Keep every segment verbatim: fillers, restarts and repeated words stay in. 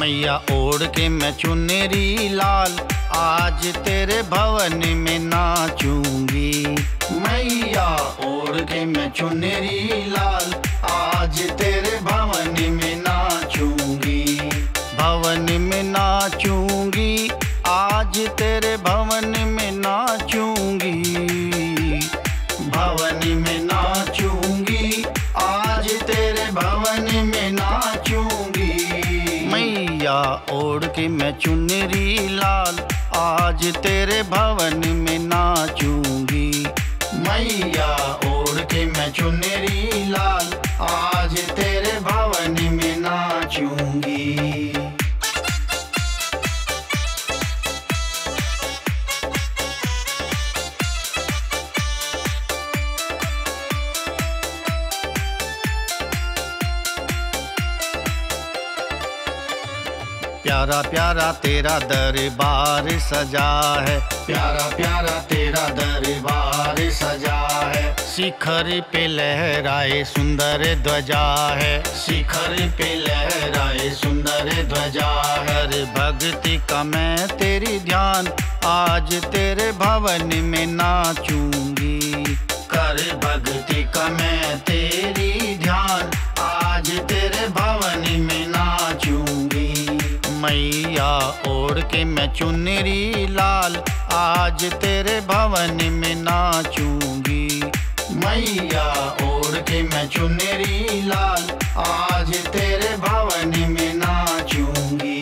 मैया ओढ़ के मैं चुनरी लाल, आज तेरे भवन में नाचूंगी। मैया ओढ़ के मैं चुनरी लाल, आज तेरे भवन में नाचूंगी। भवन में नाचूंगी, आज तेरे भवन में नाचूंगी। भवन में नाचूंगी, आज तेरे भवन में नाचूंगी। मैया ओढ़ के मैं चुनरी लाल, आज तेरे भवन में नाचूंगी। मैया ओढ़ के मैं चुनरी लाल, आज तेरे भवन में नाचूंगी। प्यारा प्यारा तेरा दरबार सजा है, प्यारा प्यारा तेरा दरबार सजा है। शिखर पे लहराए सुंदर ध्वजा है, शिखर पे लहराए सुंदर ध्वजा है। हर भक्ति का मैं तेरी ध्यान, आज तेरे भवन में नाचूंगी। कर भक्ति का मैं तेरी ध्यान, आज तेरे भवन में नाचूंगी। मैया ओढ़ के मैं चुनरी लाल, आज तेरे भवन में नाचूंगी। मैया ओढ़ के मैं चुनरी लाल, आज तेरे भवन में नाचूंगी।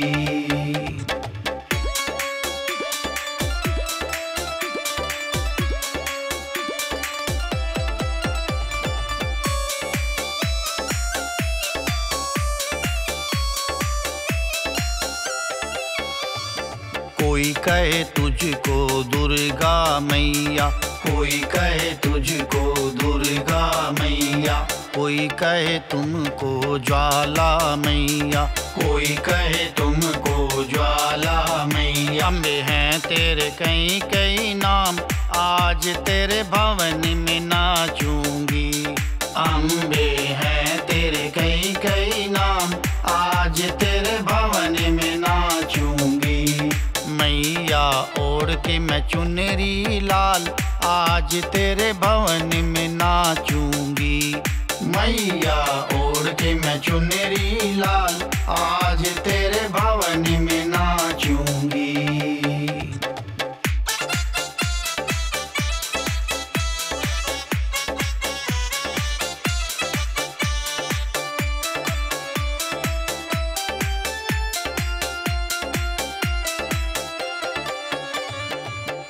कोई कहे तुझको दुर्गा मैया, कोई कहे तुझको दुर्गा मैया। कोई कहे तुमको ज्वाला मैया, कोई कहे तुमको ज्वाला मैया। अम्बे हैं तेरे कई कई नाम, आज तेरे भवन में नाचूंगी। अम्बे हैं तेरे कई कई नाम, आज तेरे भवन में नाचूंगी। मैया ओढ़ के मैं चुनरी लाल, आज तेरे भवन में नाचूंगी। मैया ओढ़ के मैं चुनरी लाल, आज तेरे भवन में नाचूंगी।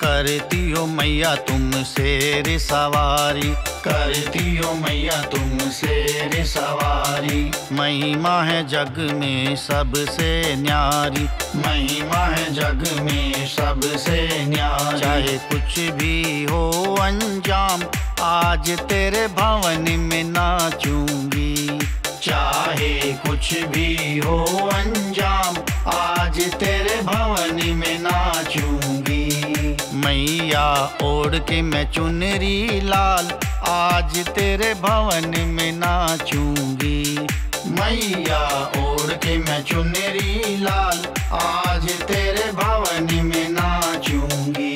करती हो मैया तुमसे रे सवारी, करती हो मैया तुमसे रे सवारी। महिमा है जग में सबसे न्यारी, महिमा है जग में सबसे न्यारी। चाहे कुछ भी हो अंजाम, आज तेरे भवन में नाचूंगी। चाहे कुछ भी हो अंजाम, आज तेरे भवन में नाचूंगी। मैया ओढ़ के मैं चुनरी लाल, आज तेरे भवन में नाचूंगी। मैया ओढ़ के मैं चुनरी लाल, आज तेरे भवन में नाचूंगी।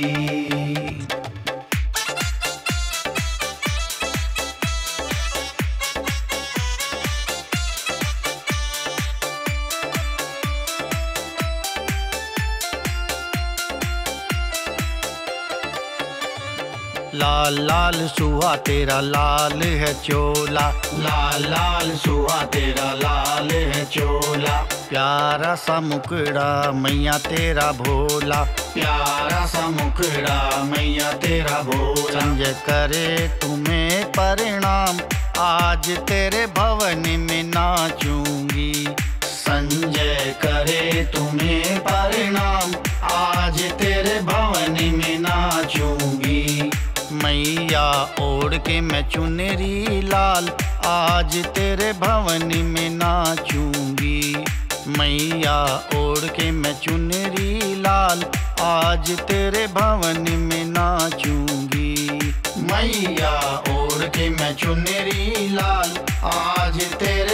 लाल लाल सुहा तेरा लाल है चोला, लाल लाल सुहा तेरा लाल है चोला। प्यारा सा मुखड़ा मैया तेरा भोला, प्यारा सा मुखड़ा मैया तेरा भोला। संजय करे तुम्हें परिणाम, आज तेरे भवन में नाचूंगी। संजय करे तुम्हें परिणाम, आज तेरे भवन में नाचूंगी। मैया ओढ़ के मैं चुनरी लाल, आज तेरे भवन में नाचूंगी। मैया ओढ़ के मैं चुनरी लाल, आज तेरे भवन में नाचूंगी। मैया ओढ़ के मैं चुनरी लाल, आज तेरे